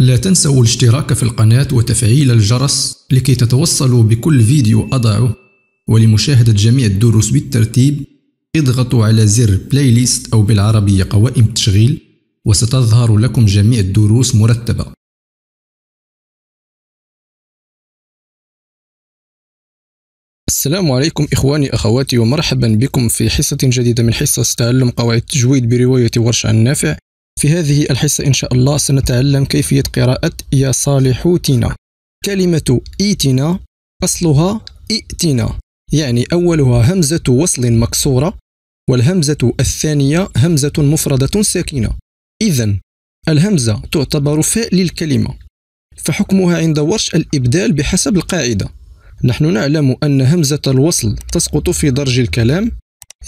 لا تنسوا الاشتراك في القناة وتفعيل الجرس لكي تتوصلوا بكل فيديو أضعه. ولمشاهدة جميع الدروس بالترتيب اضغطوا على زر بلاي ليست أو بالعربية قوائم التشغيل، وستظهر لكم جميع الدروس مرتبة. السلام عليكم إخواني أخواتي، ومرحبا بكم في حصة جديدة من حصص تعلم قواعد التجويد برواية ورش عن نافع. في هذه الحصة إن شاء الله سنتعلم كيفية قراءة يا صالحوتنا. كلمة إيتنا أصلها إئتنا، يعني أولها همزة وصل مكسورة، والهمزة الثانية همزة مفردة ساكنة. إذن الهمزة تعتبر فاء للكلمة، فحكمها عند ورش الإبدال بحسب القاعدة. نحن نعلم أن همزة الوصل تسقط في درج الكلام،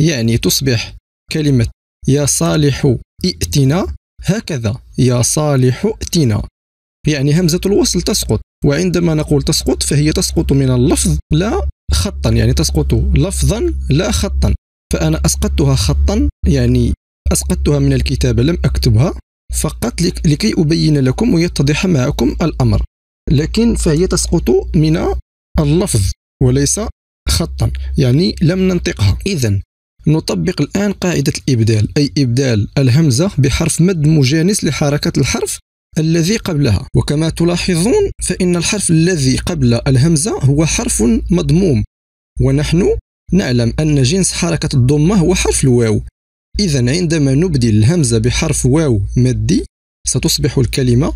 يعني تصبح كلمة يا صالح ائتنا هكذا، يا صالح ائتنا، يعني همزة الوصل تسقط. وعندما نقول تسقط فهي تسقط من اللفظ لا خطا، يعني تسقط لفظا لا خطا. فأنا أسقطتها خطا، يعني أسقطتها من الكتابة لم أكتبها، فقط لكي أبين لكم ويتضح معكم الأمر، لكن فهي تسقط من اللفظ وليس خطا، يعني لم ننطقها. إذن نطبق الآن قاعدة الإبدال، أي إبدال الهمزة بحرف مد مجانس لحركة الحرف الذي قبلها. وكما تلاحظون فإن الحرف الذي قبل الهمزة هو حرف مضموم، ونحن نعلم أن جنس حركة الضمة هو حرف الواو. إذن عندما نبدل الهمزة بحرف واو مدي ستصبح الكلمة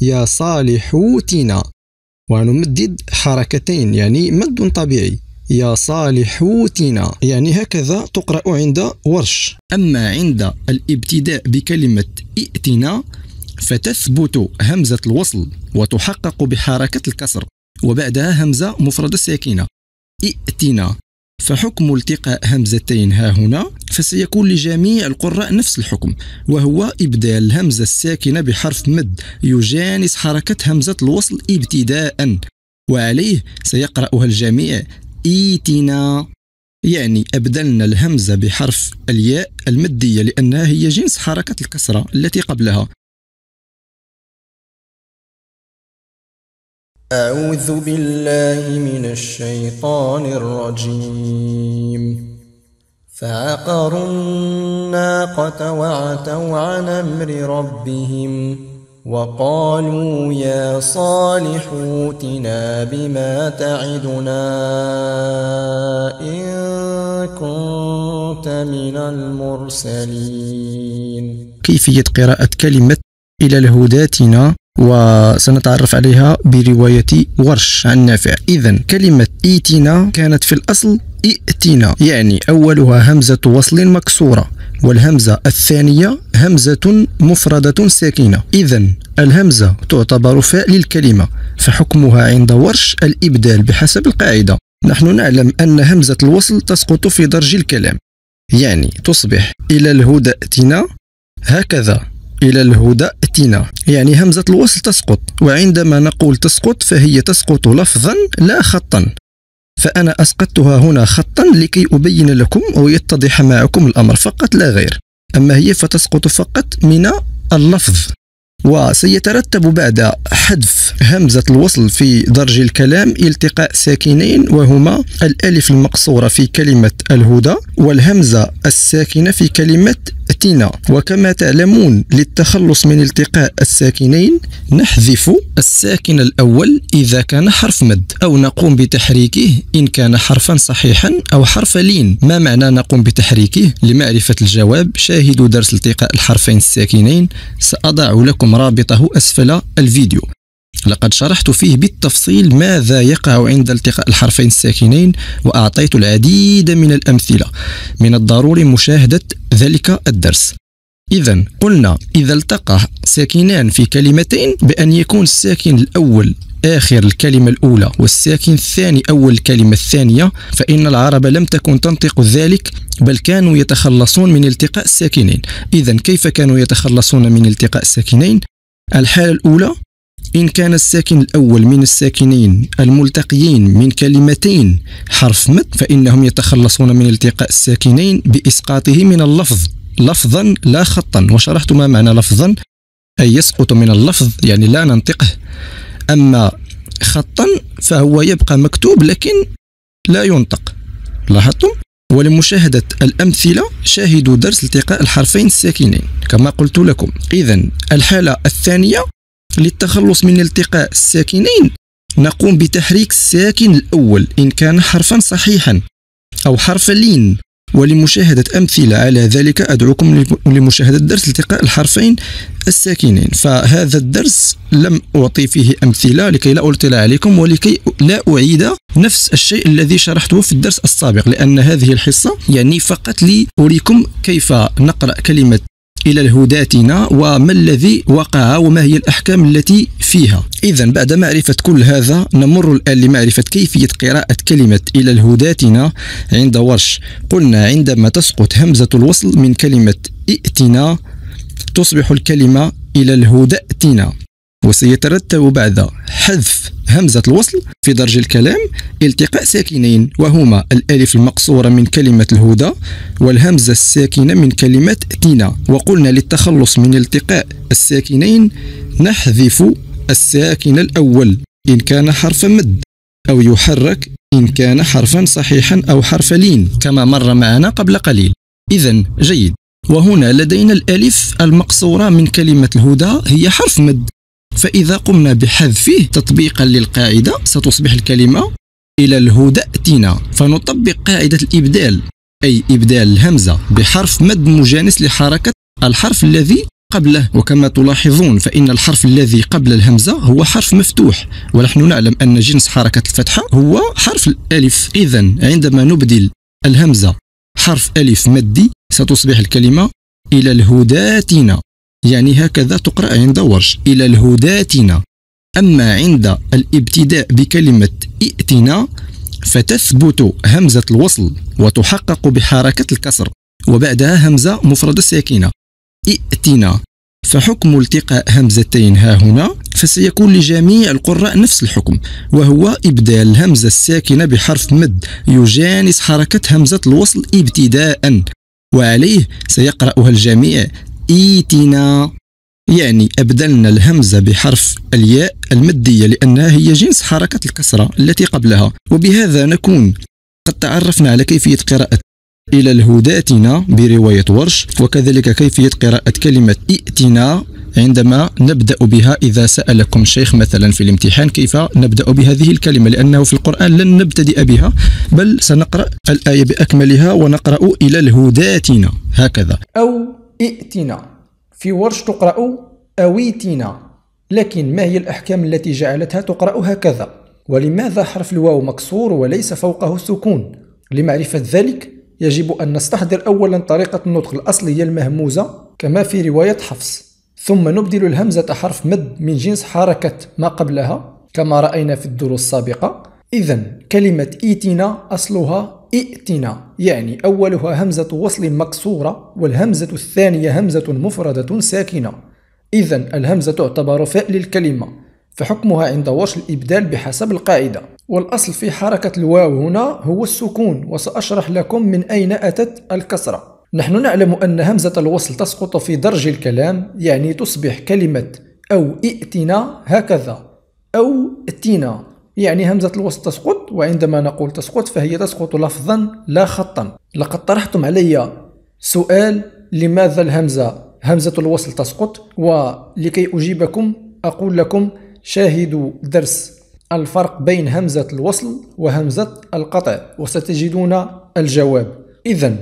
يا صالحوتنا، ونمدد حركتين، يعني مد طبيعي. يا صالحوتنا، يعني هكذا تقرأ عند ورش. أما عند الابتداء بكلمة ائتنا فتثبت همزة الوصل وتحقق بحركة الكسر، وبعدها همزة مفردة ساكنة ائتنا، فحكم التقاء همزتين ها هنا فسيكون لجميع القراء نفس الحكم، وهو إبدال الهمزة الساكنة بحرف مد يجانس حركة همزة الوصل ابتداءً، وعليه سيقرأها الجميع إيتنا. يعني أبدلنا الهمزة بحرف الياء المدية لأنها هي جنس حركة الكسرة التي قبلها. أعوذ بالله من الشيطان الرجيم. فعقروا الناقة وعتوا عن أمر ربهم وقالوا يا صالح ائتنا بما تعدنا إن كنت من المرسلين. كيفية قراءة كلمة إلى لهداتنا، وسنتعرف عليها برواية ورش عن نافع. إذن كلمة إيتنا كانت في الأصل ائتنا، يعني أولها همزة وصل مكسورة، والهمزة الثانية همزة مفردة ساكنة. إذن الهمزة تعتبر فاء للكلمة، فحكمها عند ورش الإبدال بحسب القاعدة. نحن نعلم أن همزة الوصل تسقط في درج الكلام، يعني تصبح إلى الهدى ائتنا هكذا، إلى الهدى ائتنا، يعني همزة الوصل تسقط. وعندما نقول تسقط فهي تسقط لفظا لا خطا، فأنا أسقطتها هنا خطا لكي أبين لكم ويتضح معكم الأمر فقط لا غير. أما هي فتسقط فقط من اللفظ، وسيترتب بعد حذف همزة الوصل في درج الكلام التقاء ساكنين، وهما الألف المقصورة في كلمة الهدى والهمزة الساكنة في كلمة تنا. وكما تعلمون للتخلص من التقاء الساكنين نحذف الساكن الأول إذا كان حرف مد، أو نقوم بتحريكه إن كان حرفا صحيحا أو حرف لين. ما معنى نقوم بتحريكه؟ لمعرفة الجواب شاهدوا درس التقاء الحرفين الساكنين، سأضع لكم رابطه أسفل الفيديو، لقد شرحت فيه بالتفصيل ماذا يقع عند التقاء الحرفين الساكنين، وأعطيت العديد من الأمثلة، من الضروري مشاهدة ذلك الدرس. إذن قلنا إذا التقى ساكنان في كلمتين بأن يكون الساكن الأول آخر الكلمة الأولى والساكن الثاني أول الكلمة الثانية، فإن العرب لم تكن تنطق ذلك، بل كانوا يتخلصون من التقاء الساكنين. إذن كيف كانوا يتخلصون من التقاء الساكنين؟ الحالة الأولى إن كان الساكن الأول من الساكنين الملتقيين من كلمتين حرف مد، فإنهم يتخلصون من التقاء الساكنين بإسقاطه من اللفظ لفظا لا خطا. وشرحت ما معنى لفظا، أي يسقط من اللفظ، يعني لا ننطقه. أما خطا فهو يبقى مكتوب لكن لا ينطق. لاحظتم؟ ولمشاهدة الأمثلة شاهدوا درس التقاء الحرفين الساكنين كما قلت لكم. إذن الحالة الثانية للتخلص من التقاء الساكنين نقوم بتحريك الساكن الأول إن كان حرفا صحيحا أو حرفا لين. ولمشاهدة أمثلة على ذلك أدعوكم لمشاهدة درس التقاء الحرفين الساكنين. فهذا الدرس لم أعطي فيه أمثلة لكي لا أطيل عليكم ولكي لا أعيد نفس الشيء الذي شرحته في الدرس السابق، لأن هذه الحصة يعني فقط لأريكم كيف نقرأ كلمة إلى الهداتنا وما الذي وقع وما هي الأحكام التي فيها. إذن بعد معرفة كل هذا نمر الآن لمعرفة كيفية قراءة كلمة إلى الهداتنا عند ورش. قلنا عندما تسقط همزة الوصل من كلمة ائتنا تصبح الكلمة إلى الهداتنا، وسيترتب بعد حذف همزة الوصل في درج الكلام التقاء ساكنين وهما الألف المقصورة من كلمة الهدى والهمزة الساكنة من كلمة تنا. وقلنا للتخلص من التقاء الساكنين نحذف الساكن الأول إن كان حرف مد أو يحرك إن كان حرفا صحيحا أو حرف لين كما مر معنا قبل قليل. إذن جيد. وهنا لدينا الألف المقصورة من كلمة الهدى هي حرف مد، فإذا قمنا بحذفه تطبيقا للقاعدة ستصبح الكلمة إلى الهدأتنا. فنطبق قاعدة الإبدال، أي إبدال الهمزة بحرف مد مجانس لحركة الحرف الذي قبله. وكما تلاحظون فإن الحرف الذي قبل الهمزة هو حرف مفتوح، ونحن نعلم أن جنس حركة الفتحة هو حرف الألف. إذن عندما نبدل الهمزة حرف ألف مدي ستصبح الكلمة إلى الهداتنا، يعني هكذا تقرأ عند ورش إلى الهداتنا. أما عند الابتداء بكلمة ائتنا فتثبت همزة الوصل وتحقق بحركة الكسر وبعدها همزة مفردة ساكنة ائتنا، فحكم التقاء همزتين ها هنا فسيكون لجميع القراء نفس الحكم، وهو إبدال الهمزة الساكنة بحرف مد يجانس حركة همزة الوصل ابتداء، وعليه سيقرأها الجميع إيتنا. يعني أبدلنا الهمزة بحرف الياء المدية لأنها هي جنس حركة الكسرة التي قبلها. وبهذا نكون قد تعرفنا على كيفية قراءة إلى الهداتنا برواية ورش، وكذلك كيفية قراءة كلمة ائتنا عندما نبدأ بها. إذا سألكم الشيخ مثلا في الامتحان كيف نبدأ بهذه الكلمة، لأنه في القرآن لن نبتدئ بها بل سنقرأ الآية بأكملها ونقرأ إلى الهداتنا هكذا أو ائتنا. في ورش تقرأ أويتنا، لكن ما هي الأحكام التي جعلتها تقرأ هكذا؟ ولماذا حرف الواو مكسور وليس فوقه سكون؟ لمعرفة ذلك يجب أن نستحضر أولا طريقة النطق الأصلية المهموزة كما في رواية حفص، ثم نبدل الهمزة حرف مد من جنس حركة ما قبلها كما رأينا في الدروس السابقة. إذن كلمة ائتنا أصلها ائتنا، يعني أولها همزة وصل مكسورة والهمزة الثانية همزة مفردة ساكنة. إذن الهمزة تعتبر فاء للكلمة، فحكمها عند ورش الإبدال بحسب القاعدة. والأصل في حركة الواو هنا هو السكون، وسأشرح لكم من أين أتت الكسرة. نحن نعلم أن همزة الوصل تسقط في درج الكلام، يعني تصبح كلمة أو ائتنا هكذا أو ائتنا، يعني همزة الوسط تسقط. وعندما نقول تسقط فهي تسقط لفظا لا خطا. لقد طرحتم علي سؤال لماذا الهمزة همزة الوصل تسقط، ولكي أجيبكم أقول لكم شاهدوا درس الفرق بين همزة الوصل وهمزة القطع وستجدون الجواب. إذن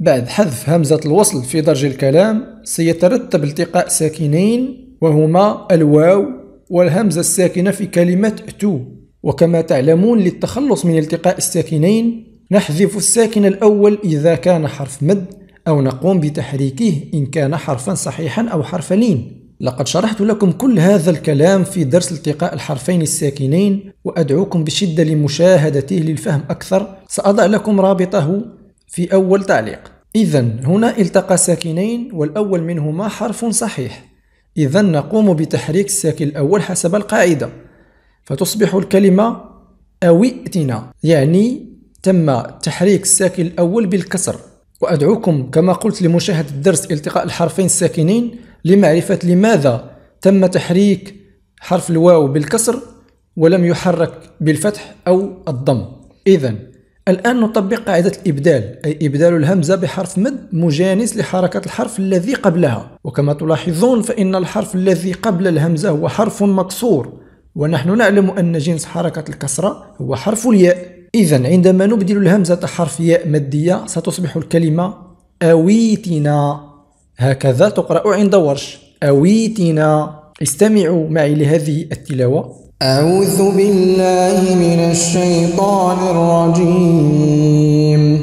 بعد حذف همزة الوصل في درج الكلام سيترتب التقاء ساكنين وهما الواو والهمزة الساكنة في كلمة تو. وكما تعلمون للتخلص من التقاء الساكنين نحذف الساكن الأول إذا كان حرف مد أو نقوم بتحريكه إن كان حرفا صحيحا أو حرف لين. لقد شرحت لكم كل هذا الكلام في درس التقاء الحرفين الساكنين، وأدعوكم بشدة لمشاهدته للفهم أكثر. سأضع لكم رابطه في أول تعليق. إذن هنا التقى ساكنين والأول منهما حرف صحيح، إذن نقوم بتحريك الساكن الأول حسب القاعدة فتصبح الكلمة أويتنا، يعني تم تحريك الساكن الأول بالكسر. وأدعوكم كما قلت لمشاهدة درس التقاء الحرفين الساكنين لمعرفة لماذا تم تحريك حرف الواو بالكسر ولم يحرك بالفتح أو الضم. إذا الآن نطبق قاعدة الإبدال، أي إبدال الهمزة بحرف مد مجانس لحركة الحرف الذي قبلها. وكما تلاحظون فإن الحرف الذي قبل الهمزة هو حرف مكسور، ونحن نعلم أن جنس حركة الكسرة هو حرف الياء. إذا عندما نبدل الهمزة حرف ياء مادية ستصبح الكلمة أويتنا. هكذا تقرأ عند ورش، أويتنا. استمعوا معي لهذه التلاوة. أعوذ بالله من الشيطان الرجيم.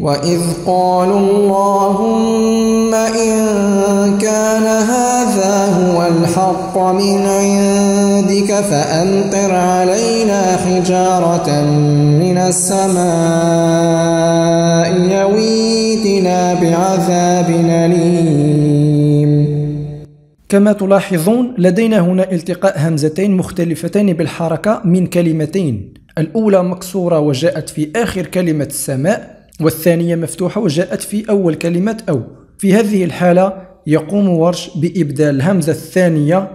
وإذ قالوا اللهم إن كان هذا هو الحق من عندك فأمطر علينا حجارة من السماء أو ائتنا بعذاب أليم. كما تلاحظون لدينا هنا التقاء همزتين مختلفتين بالحركة من كلمتين، الأولى مكسورة وجاءت في آخر كلمة السماء، والثانية مفتوحة وجاءت في أول كلمة أو. في هذه الحالة يقوم ورش بإبدال الهمزة الثانية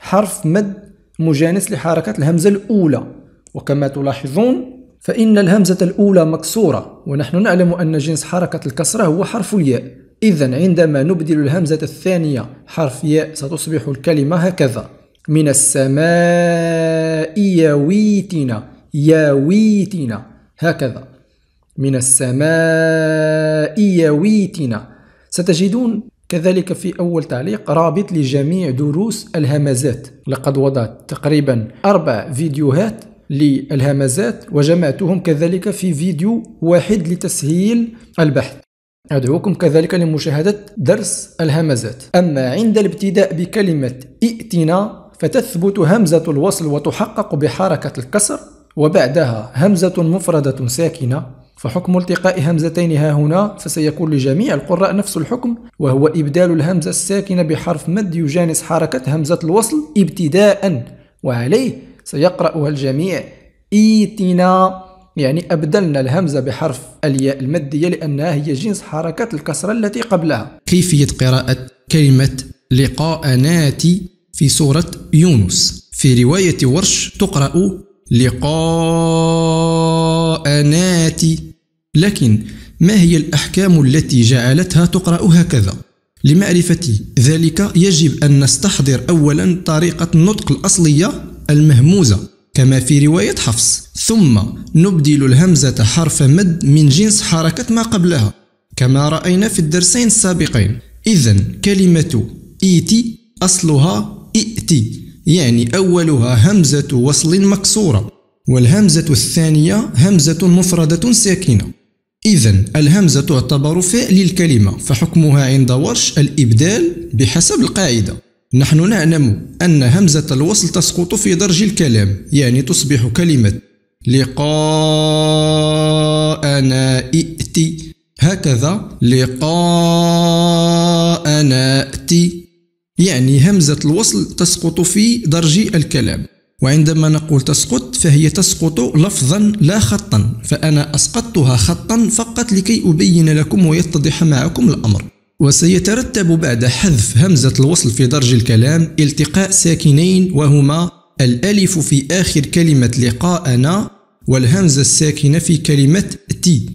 حرف مد مجانس لحركة الهمزة الأولى. وكما تلاحظون فإن الهمزة الأولى مكسورة، ونحن نعلم أن جنس حركة الكسرة هو حرف الياء. إذا عندما نبدل الهمزة الثانية حرف ياء ستصبح الكلمة هكذا: من السماء ياويتنا، ياويتنا. هكذا، من السماء ياويتنا. ستجدون كذلك في أول تعليق رابط لجميع دروس الهمزات، لقد وضعت تقريبا 4 فيديوهات للهمزات وجمعتهم كذلك في فيديو واحد لتسهيل البحث. أدعوكم كذلك لمشاهدة درس الهمزات. أما عند الابتداء بكلمة ائتنا فتثبت همزة الوصل وتحقق بحركة الكسر، وبعدها همزة مفردة ساكنة، فحكم التقاء همزتين ها هنا فسيكون لجميع القراء نفس الحكم، وهو إبدال الهمزة الساكنة بحرف مد يجانس حركة همزة الوصل ابتداء، وعليه سيقرأها الجميع إيتنا. يعني أبدلنا الهمزة بحرف الياء المادية لأنها هي جنس حركة الكسرة التي قبلها. كيفية قراءة كلمة لقاءناتي في سورة يونس؟ في رواية ورش تقرأ لقاءناتي، لكن ما هي الأحكام التي جعلتها تقرأ هكذا؟ لمعرفة ذلك يجب أن نستحضر أولا طريقة النطق الأصلية المهموزة كما في رواية حفص، ثم نبدل الهمزة حرف مد من جنس حركة ما قبلها كما رأينا في الدرسين السابقين. إذن كلمة إيتي أصلها إئتي، يعني أولها همزة وصل مكسورة والهمزة الثانية همزة مفردة ساكنة. إذن الهمزة تعتبر فعل الكلمة، فحكمها عند ورش الإبدال بحسب القاعدة. نحن نعلم أن همزة الوصل تسقط في درج الكلام، يعني تصبح كلمة لقاءنا ائتي هكذا، لقاءنا ائتي، يعني همزة الوصل تسقط في درج الكلام. وعندما نقول تسقط فهي تسقط لفظا لا خطا، فأنا أسقطتها خطا فقط لكي أبين لكم ويتضح معكم الأمر. وسيترتب بعد حذف همزة الوصل في درج الكلام التقاء ساكنين، وهما الألف في آخر كلمة لقاءنا والهمزة الساكنة في كلمة تي.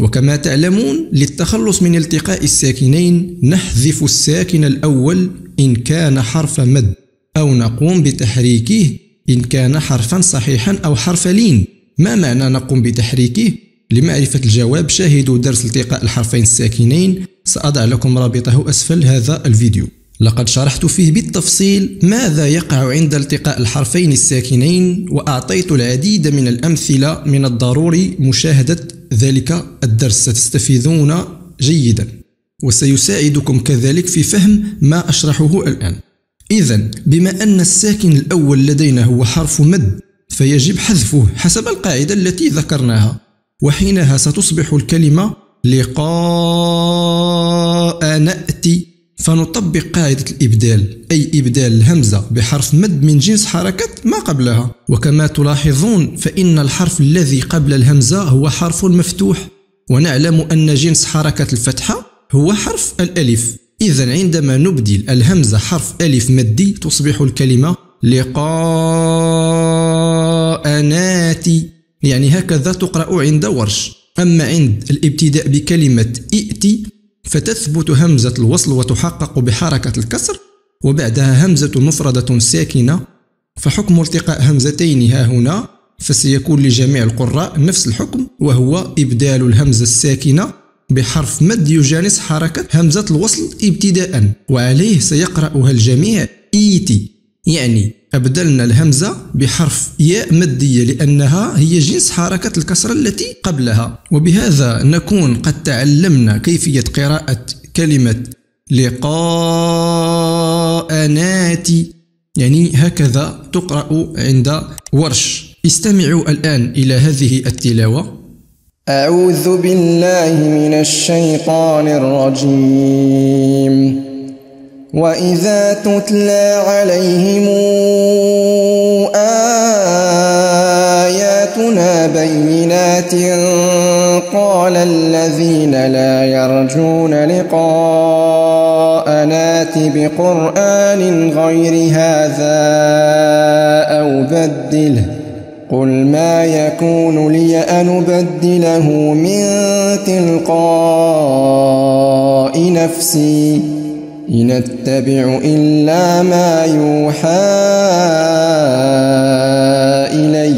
وكما تعلمون للتخلص من التقاء الساكنين نحذف الساكن الأول إن كان حرف مد، أو نقوم بتحريكه إن كان حرفا صحيحا أو حرف لين. ما معنى نقوم بتحريكه؟ لمعرفة الجواب شاهدوا درس التقاء الحرفين الساكنين، سأضع لكم رابطه أسفل هذا الفيديو. لقد شرحت فيه بالتفصيل ماذا يقع عند التقاء الحرفين الساكنين، وأعطيت العديد من الأمثلة. من الضروري مشاهدة ذلك الدرس، ستستفيدون جيدا وسيساعدكم كذلك في فهم ما أشرحه الآن. إذن بما أن الساكن الأول لدينا هو حرف مد فيجب حذفه حسب القاعدة التي ذكرناها، وحينها ستصبح الكلمة لقاء نأتي. فنطبق قاعدة الإبدال، أي إبدال الهمزة بحرف مد من جنس حركة ما قبلها. وكما تلاحظون فإن الحرف الذي قبل الهمزة هو حرف مفتوح، ونعلم أن جنس حركة الفتحة هو حرف الألف، إذا عندما نبدل الهمزة حرف ألف مدي تصبح الكلمة لقاءناتي، يعني هكذا تقرأ عند ورش. أما عند الابتداء بكلمة ائتي فتثبت همزة الوصل وتحقق بحركة الكسر، وبعدها همزة مفردة ساكنة، فحكم التقاء همزتين ها هنا فسيكون لجميع القراء نفس الحكم، وهو إبدال الهمزة الساكنة بحرف مد يجانس حركة همزة الوصل ابتداء، وعليه سيقرأها الجميع إيتي. يعني أبدلنا الهمزة بحرف ياء مدية لأنها هي جنس حركة الكسرة التي قبلها. وبهذا نكون قد تعلمنا كيفية قراءة كلمة لقاءناتي، يعني هكذا تقرأ عند ورش. استمعوا الآن إلى هذه التلاوة. أعوذ بالله من الشيطان الرجيم. وإذا تتلى عليهم آياتنا بينات قال الذين لا يرجون لقاءنا ائت بقرآن غير هذا أو بدله قل ما يكون لي أن أبدله من تلقاء نفسي إن أتبع إلا ما يوحى إلي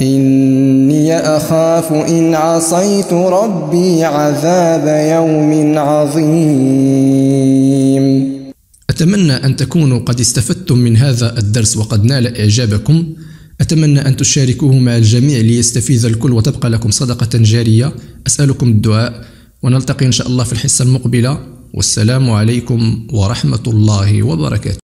إني أخاف إن عصيت ربي عذاب يوم عظيم. أتمنى أن تكونوا قد استفدتم من هذا الدرس وقد نال إعجابكم. أتمنى أن تشاركوه مع الجميع ليستفيد الكل وتبقى لكم صدقة جارية. أسألكم الدعاء ونلتقي إن شاء الله في الحصة المقبلة، والسلام عليكم ورحمة الله وبركاته.